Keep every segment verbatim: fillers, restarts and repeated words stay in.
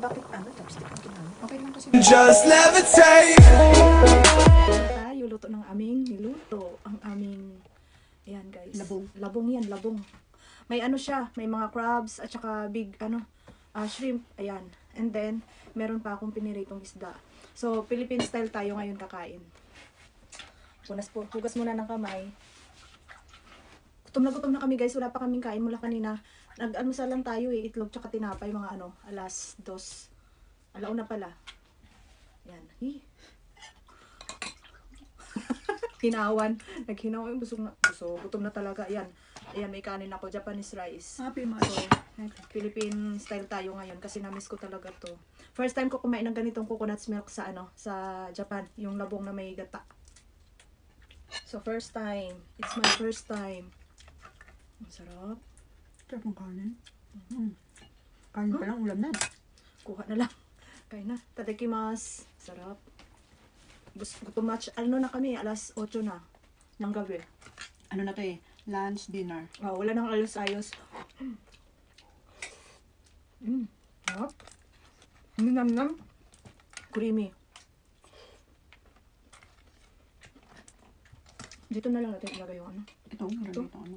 bakit ano, chopstick ang ginamit. Okay lang kasi. Just levitate! Tayo, luto ng aming niluto. Ang aming, ayan guys. Labong. Labong yan, labong. May ano siya, may mga crabs at saka big, ano, uh, shrimp. Ayan. And then, meron pa akong piniritong isda. So, Philippine style tayo ngayon kakain. Punas po, hugas muna ng kamay. Gutom na gutom na kami guys, wala pa kaming kain mula kanina. Nag-almusal lang tayo eh, itlog tsaka tinapay, mga ano, alas dos. Alauna pala. Yan. Hinawan. Naghinawan yung busog na. So, gutom na talaga. Yan. Ayan, may kanin ako, Japanese rice. Happy man. So, Philippine style tayo ngayon kasi na-miss ko talaga to. First time ko kumain ng ganitong coconut milk sa ano, sa Japan, yung labong na may gata. So first time, it's my first time. Ang sarap. Sarap ng kanin. Mm. Kanin pa lang, ulam na. Kuha na lang. Kain na. Tadakimasu. Sarap. Gusto match, ano na kami, alas otso na ng gabi. Ano na to eh? Lunch, dinner. Oh, wala nang ayos-ayos. Mm. Yup. Nam-nam. Creamy. Dito na lang natin ilagay yung ano. Ito, meron dito ano.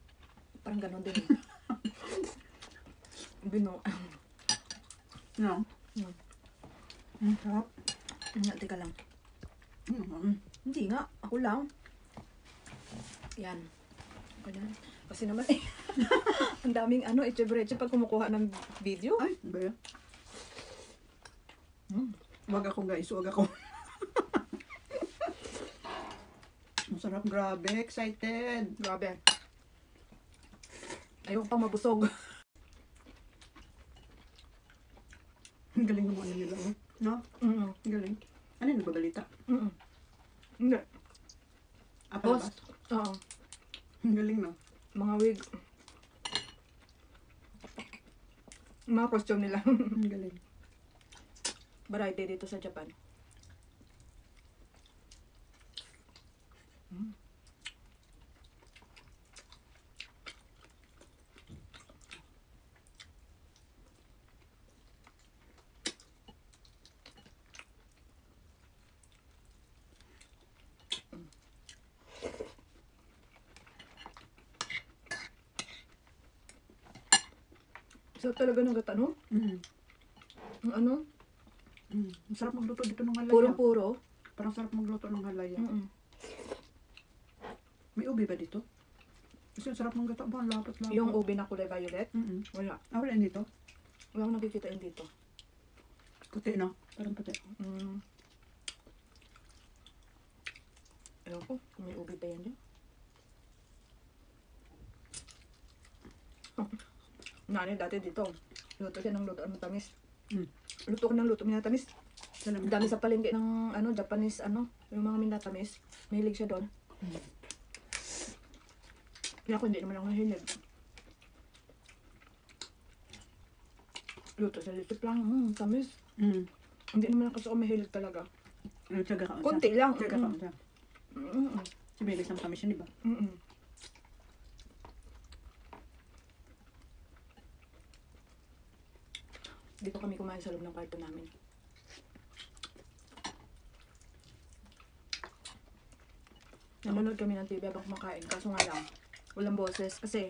Parang ganun din. Bino. No. Mm. Ang sarap. Mm, teka lang. Mm. Hindi nga. Ako lang. Yan. Ganyan. Kasi naman eh. Ang daming ano, echebereche pag kumukuha ng video. Ay, ba? Mm. Huwag ako guys, huwag ako. Masarap. Grabe. Excited. Grabe. Ayoko pang mabusog. Ang galing naman nila. No? Mm-hmm. Galing. Ano yung nagbabalita? Mm-hmm. Hindi. Apalabas? Oo. Ang galing na. Mga wig. Mga costume nila. Ang galing. Variety dito sa Japan. Mm. So talaga ng gata, no? Mm. Ang ano? Mm. Ang sarap magluto dito ng halaya. Puro-puro? Parang sarap magluto ng halaya. Mm-mm. May ube ba dito? Kasi sarap ng gata. Ba, lapot-lapot. Yung ube na kulay violet? Mm-mm. Wala. Ah, wala dito? Wala akong nakikitain dito. Puti na. Parang puti. Mm. Ayaw ko. May ube ba yan din? Oh. Nani, dati dito. Luto siya ng luto. Ang matamis. Mm. Luto ko ng luto. Minatamis. Ang dami sa palengke ng ano, Japanese. Ano, yung mga minatamis. Mahilig siya doon. Mm. Kaya ako hindi naman ako nahilig. Luto sa litip lang. Mm, tamis. Mm. Hindi naman kasi ako mahilig talaga. Tiyaga ka. Kunti lang. Tiyaga ka. Sibilis ng tamis yun, di ba? Mm-mm. Dito kami kumain sa loob ng kwarto namin. Nanonood kami ng T V habang kumakain. Kaso nga lang, walang boses kasi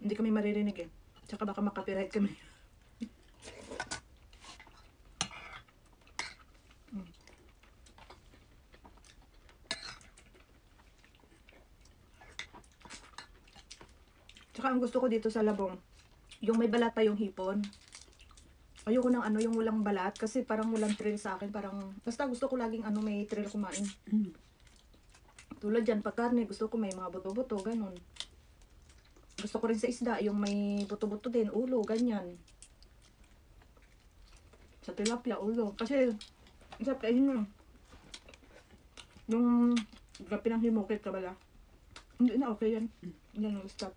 hindi kami maririnig eh. Tsaka baka makapiright kami. Mm. Tsaka ang gusto ko dito sa labong, yung may balat pa yung hipon. Ayoko ng ano, yung walang balat kasi parang walang thrill sa akin. Parang, basta gusto ko laging ano, may thrill kumain. Mm. Tulad dyan, pag karne, gusto ko may mga buto-buto, ganun. Gusto ko rin sa isda, yung may buto-buto din, ulo, ganyan. Sa tilapia ulo. Kasi isap kainin mo. Nung gabi ng himokit ka bala. Hindi na okay yan. Yan ang stop.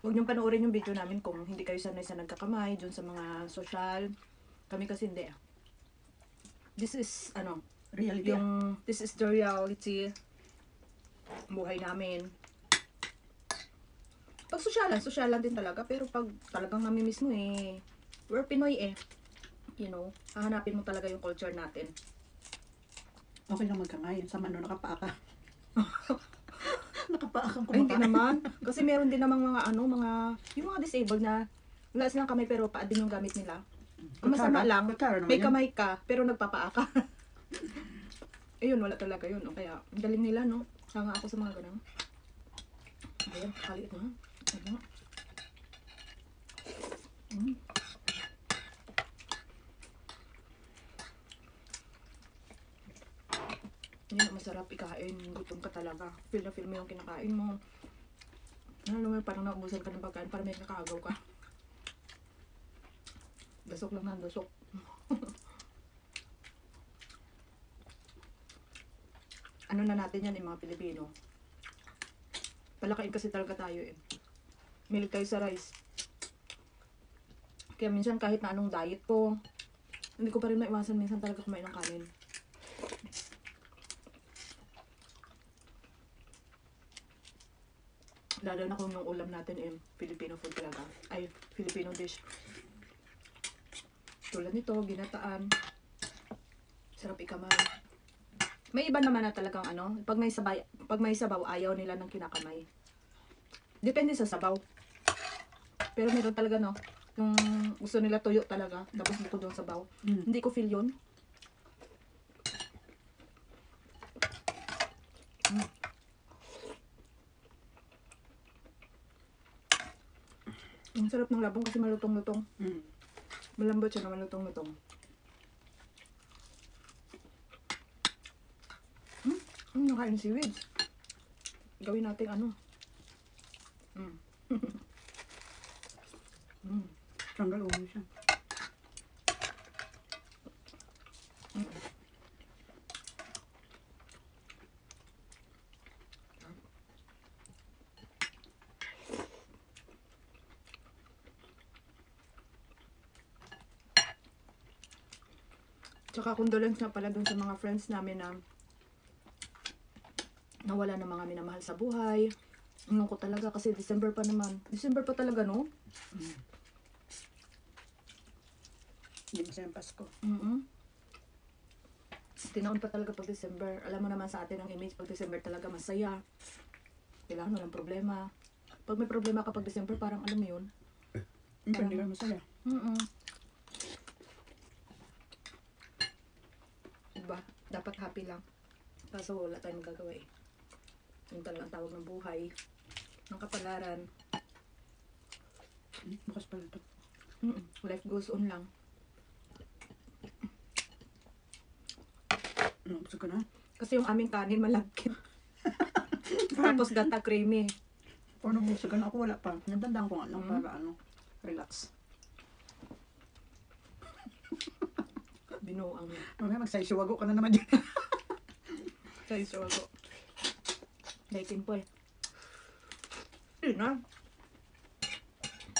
Huwag niyong panoorin yung video namin kung hindi kayo sanay sa nagkakamay, dun sa mga social. Kami kasi hindi. This is, ano, reality. Yung, this is the reality. Buhay namin. Pag sosyalan, sosyalan din talaga. Pero pag talagang namimiss mo eh, we're Pinoy eh. You know, hahanapin mo talaga yung culture natin. Okay lang magkamay. Sama ano, nakapaaka. Nakapaakang kumakain. Ay, hindi naman. Kasi meron din namang mga ano, mga, yung mga disabled na wala silang kamay pero paa din yung gamit nila. Ang masama lang, may kamay ka, pero nagpapaaka. Ayun, wala talaga yun. O kaya, galing nila, no? Sanga ako sa mga ganang. Ayun, kalit na. Ayun. Mm. Ayun, masarap ikain. Gutom ka talaga. Feel na feel mo yung kinakain mo. Ano naman, parang naubusan ka ng pagkain para may nakagaw ka. Dasok lang na, dasok. Ano na natin yan, eh, mga Pilipino. Palakain kasi talaga tayo eh. Mahilig tayo sa rice. Kaya minsan kahit na anong diet ko, hindi ko pa rin maiwasan minsan talaga kumain ng kanin. Lalo na kung yung ulam natin eh, Filipino food talaga. Ay, Filipino dish. Tulad nito, ginataan. Sarap ikamay. May iba naman na talagang ano, pag may sabay, pag may sabaw, ayaw nila ng kinakamay. Depende sa sabaw. Pero meron talaga no, yung gusto nila tuyo talaga, tapos bukod yung sabaw. Mm. Hindi ko feel yun. Mm. Ang sarap ng labong kasi malutong-lutong. Mm. Malambot siya naman lutong-lutong. Hmm? Ano nakain seaweed? Gawin natin ano? Hmm. Hmm. Tanggal ulo siya. Hmm. Tsaka condolence na pala dun sa mga friends namin na nawala ng mga minamahal sa buhay. Ano ko talaga kasi December pa naman. December pa talaga, no? Mm. Hindi masaya yung Pasko. Mm-hmm. Tinaon pa talaga pag December. Alam mo naman sa atin ang image pag December talaga masaya. Kailangan walang problema. Pag may problema ka pag December, parang alam mo yun. Mm, parang hindi ka masaya. Mm-mm. Dapat happy lang. Kaso wala tayong magagawa eh. Yung talagang tawag ng buhay. Ng kapalaran. Bukas pala ito. Mm-mm. Life goes on lang. Naubos ko na. Kasi yung aming kanin malagkit. Tapos gata creamy. O naubos ko na. Ako wala pa. Nandandaan ko nga lang mm. para ano, relax. Binuang. Mamaya magsaysyawago ka na naman dyan. Saysyawago. Daikin po eh. Yun na.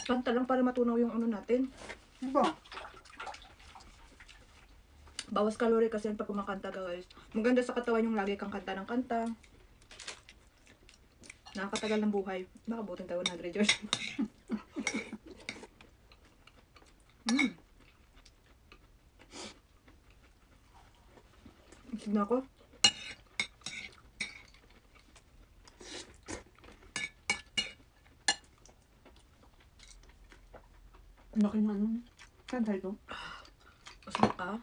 Kanta lang para matunaw yung ano natin. Diba? Bawas kalori kasi yan pag kumakanta ka guys. Maganda sa katawan yung lagi kang kanta ng kanta. Nakakatagal ng buhay. Baka butin tayo one hundred years. Hmm. Tignan ko. Laki man. Saan tayo? Usap ka?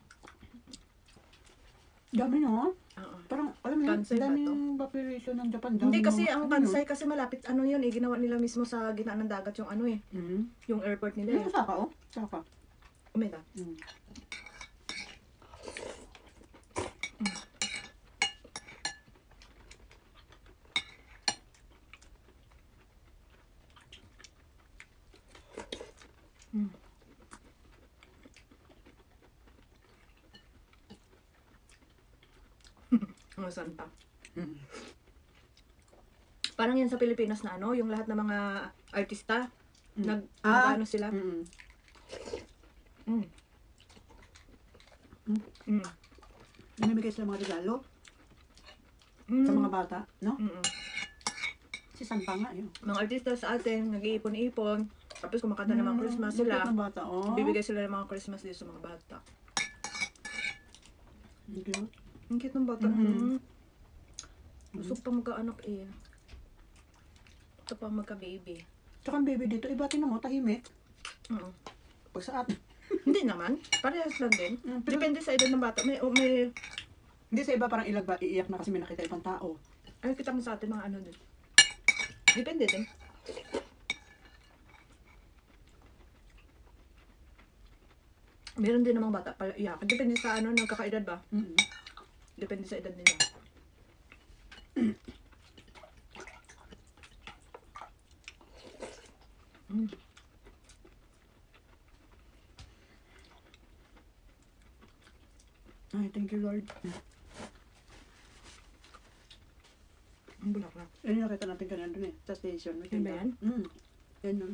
Dami no? Uh-uh. Parang, alam mo yun, dami yung population ng Japan. Dami. Hindi kasi, no? Ang Kansai kasi malapit, ano yun eh, ginawa nila mismo sa gitnaan ng dagat yung ano eh. Mm-hmm. Yung airport nila. Yung Osaka o? Osaka. Umeda. Mm. Amazon pa. Mm. Parang yan sa Pilipinas na ano, yung lahat ng mga artista, mm. nag, ah, ano sila. Mm. Mm. Mm. Mm. Namimigay sila mga regalo mm. sa mga bata, no? Mm -mm. Si Sampa nga yun. Mga artista sa atin, nag-iipon-ipon, tapos kumakanta mm. ng mga Christmas sila. Ng bata, oh. Bibigay sila ng mga Christmas dito sa mga bata. Ang cute. Ang cute ng bata. Mm -hmm. Mm. Gusto pa magka-anak eh. Gusto pa magka-baby. Tsaka ang baby dito, iba tinan mo, tahimik. Oo. Uh -huh. Pag sa atin. Hindi naman. Parehas lang din. Mm, pero, depende sa edad ng bata. May, oh, may... Hindi sa iba parang ilagba, iiyak na kasi may nakita ibang tao. Ay, kita mo sa atin mga ano din. Depende din. Meron din namang bata pala iyak. Depende sa ano, nagkakaedad ba? Mm -hmm. Depende sa edad nila. Mm. Ay, thank you Lord. Ang bulaklak. Yan yung nakita natin ka nandun eh, sa station. Yan ba yan? Mm. Yan nun.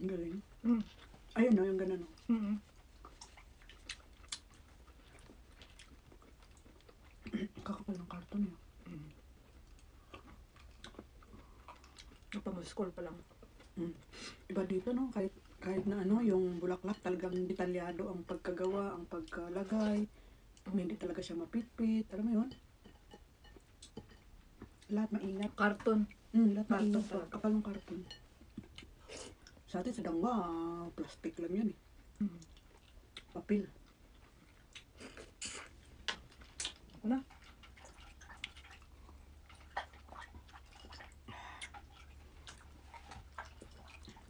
Ang galing. Mm. Ayun no, yung ganun. Mm -hmm. Kakapal ng karton yun. Mm. Napamaskol pa lang. Mm. Iba dito no, kahit, kahit na ano, yung bulaklak talagang detalyado ang pagkagawa, ang pagkalagay, mm. hindi talaga siya mapitpit, alam mo yun? Lahat maingat. Karton. Mm, lahat maingat. Kapal ng karton. Sa atin sa Damba, uh, plastic lang yun eh. Mm. Papel. Ano?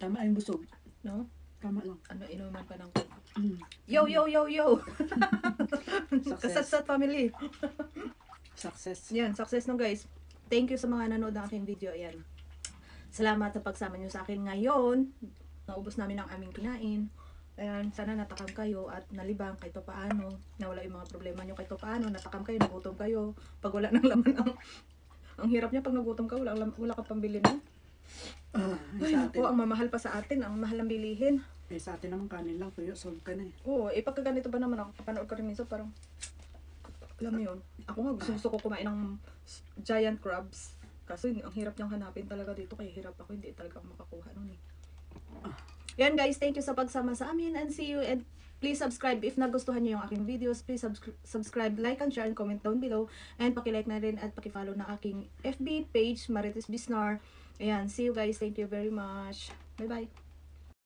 Tama yung busog. No? Tama lang. Ano, inuman pa ng coke. Mm. Yo, yo, yo, yo! Kasatsat family. Success. Yan, success no guys. Thank you sa mga nanood ng aking video. Yan. Salamat sa pagsama nyo sa akin ngayon. Naubos namin ang aming kinain. Ayan, sana natakam kayo at nalibang kahit paano. Nawala yung mga problema nyo kahit paano. Natakam kayo, nagutom kayo. Pag wala ng laman ang... Ang hirap niya pag nagutom ka, wala, wala ka pambili na. Uh, ay, ay naku, ang mamahal pa sa atin, ang mahal ang bilihin. Eh, sa atin naman kanin lang, tuyo, solve ka na eh. Oo, eh, pagkaganito ba naman ako, kapanood ko rin minsan, parang, alam mo yun, ako nga gusto, gusto ko kumain ng giant crabs. Kaso, ang hirap niyang hanapin talaga dito, kaya hirap ako, hindi talaga ako makakuha nun eh. Uh. Yan guys, thank you sa pagsama sa amin, and see you, and please subscribe. If nagustuhan niyo yung aking videos, please subs subscribe, like, and share, and comment down below. And pakilike na rin at pakifollow na aking F B page, Marites Bisnar. Ayan, see you guys. Thank you very much. Bye-bye.